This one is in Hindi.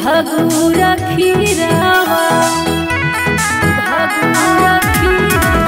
रखी रवा